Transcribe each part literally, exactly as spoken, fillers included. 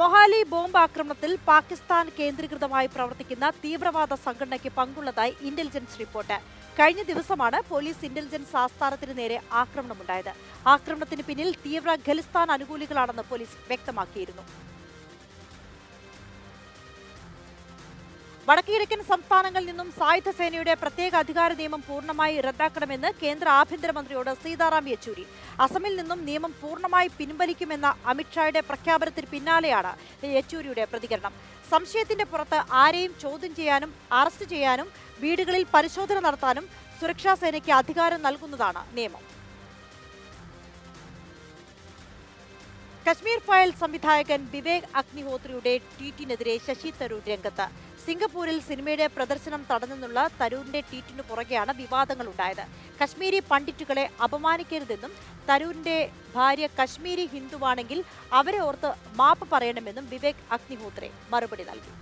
Mohali bomb ആക്രമണത്തിൽ പാകിസ്ഥാൻ കേന്ദ്രീകൃതമായി പ്രവർത്തിക്കുന്ന തീവ്രവാദ സംഘടനയ്ക്ക് പങ്കുള്ളതായി ഇന്റലിജൻസ് റിപ്പോർട്ട്. കഴിഞ്ഞ ദിവസമാണ് പോലീസ് ഇന്റലിജൻസ് ആസ്ഥാനത്തിന് നേരെ ആക്രമണമുണ്ടായത്. ആക്രമണത്തിന് പിന്നിൽ തീവ്ര ഖലിസ്ഥാൻ അനുകൂലികളാണെന്ന് പോലീസ് വ്യക്തമാക്കിയിരുന്നു. വടക്കുകിഴക്കൻ സംസ്ഥാനങ്ങളിൽ നിന്നും സായുധ സേനയുടെ പ്രത്യേക അധികാര നിയമം പൂർണ്ണമായി റദ്ദാക്കണമെന്ന് കേന്ദ്ര ആഭ്യന്തരമന്ത്രിയോട് സീതാറാം യെച്ചൂരി. അസമിൽ നിന്നും നിയമം പൂർണ്ണമായി പിൻവലിക്കുമെന്ന അമിത് ഷായുടെ പ്രഖ്യാപനത്തിന് പിന്നാലെയാണ് യെച്ചൂരിയുടെ പ്രതികരണം. സംശയത്തിന്റെ പുറത്ത് ആരെയും ചോദ്യം ചെയ്യാനും അറസ്റ്റ് ചെയ്യാനും വീടുകളിൽ പരിശോധന നടത്താനും സുരക്ഷാ സേനയ്ക്ക് അധികാരം നൽകുന്നതാണ് നിയമം. കശ്മീർ ഫയൽ സംവിധായകൻ വിവേക് അഗ്നിഹോത്രിയുടെ ട്വീറ്റിനെതിരെ ശശി തരൂർ രംഗത്ത്. സിംഗപ്പൂരിൽ സിനിമയുടെ പ്രദർശനം തടഞ്ഞെന്നുള്ള തരൂരിന്റെ ട്വീറ്റിനു പുറകെയാണ് വിവാദങ്ങളുണ്ടായത്. കശ്മീരി പണ്ഡിറ്റുകളെ അപമാനിക്കരുതെന്നും തരൂരിന്റെ ഭാര്യ കശ്മീരി ഹിന്ദുവാണെങ്കിൽ അവരെ ഓർത്ത് മാപ്പ് പറയണമെന്നും വിവേക് അഗ്നിഹോത്രി മറുപടി നൽകി.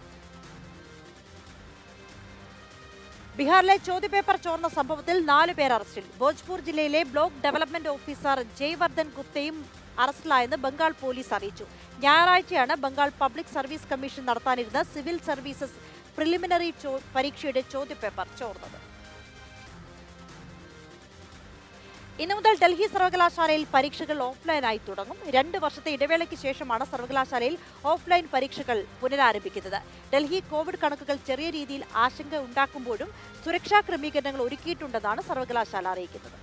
ബീഹാറിലെ ചോദ്യപേപ്പർ ചോർന്ന സംഭവത്തിൽ നാലു പേർ അറസ്റ്റിൽ. ഭോജ്പൂർ ജില്ലയിലെ ബ്ലോക്ക് ഡെവലപ്മെന്റ് ഓഫീസർ ജയവർധൻ ഗുപ്തയും അറസ്റ്റിലായെന്ന് ബംഗാൾ പോലീസ് അറിയിച്ചു. ഞായറാഴ്ചയാണ് ബംഗാൾ പബ്ലിക് സർവീസ് കമ്മീഷൻ നടത്താനിരുന്ന സിവിൽ സർവീസസ് പ്രിലിമിനറി പരീക്ഷയുടെ ചോദ്യപേപ്പർ ചോർന്നത്. ഇന്നു മുതൽ ഡൽഹി സർവകലാശാലയിൽ പരീക്ഷകൾ ഓഫ്ലൈനായി തുടങ്ങും. രണ്ട് വർഷത്തെ ഇടവേളയ്ക്ക് ശേഷമാണ് സർവകലാശാലയിൽ ഓഫ്ലൈൻ പരീക്ഷകൾ പുനരാരംഭിക്കുന്നത്. ഡൽഹി കോവിഡ് കണക്കുകൾ ചെറിയ രീതിയിൽ ആശങ്ക ഉണ്ടാക്കുമ്പോഴും സുരക്ഷാ ക്രമീകരണങ്ങൾ ഒരുക്കിയിട്ടുണ്ടെന്നാണ് സർവകലാശാല അറിയിക്കുന്നത്.